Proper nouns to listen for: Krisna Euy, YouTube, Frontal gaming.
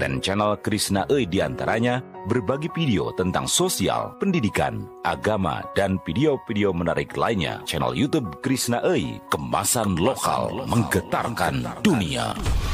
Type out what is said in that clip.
konten channel Krisna Euy diantaranya berbagi video tentang sosial, pendidikan, agama, dan video-video menarik lainnya. Channel YouTube Krisna Euy, kemasan lokal menggetarkan dunia.